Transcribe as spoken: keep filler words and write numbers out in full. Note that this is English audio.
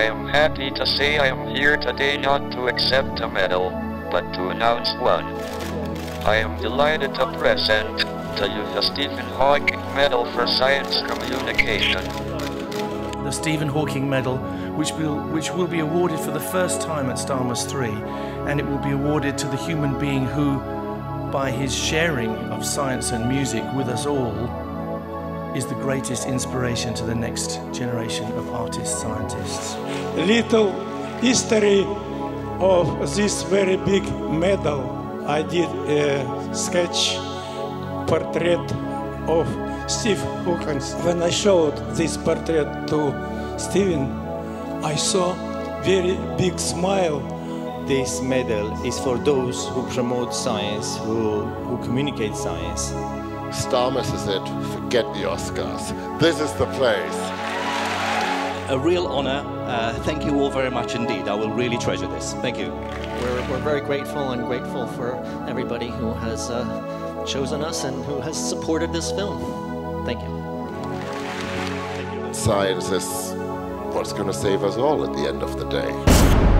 I am happy to say I am here today not to accept a medal, but to announce one. I am delighted to present to you the Stephen Hawking Medal for Science Communication. The Stephen Hawking Medal, which will, which will be awarded for the first time at Starmus three, and it will be awarded to the human being who, by his sharing of science and music with us all, is the greatest inspiration to the next generation of artists, scientists. A little history of this very big medal. I did a sketch portrait of Steve Hawking. When I showed this portrait to Stephen, I saw very big smile. This medal is for those who promote science, who, who communicate science. Starmus is it, forget the Oscars. This is the place. A real honor. Uh, thank you all very much indeed. I will really treasure this. Thank you. We're, we're very grateful and grateful for everybody who has uh, chosen us and who has supported this film. Thank you. Thank you. Science is what's going to save us all at the end of the day.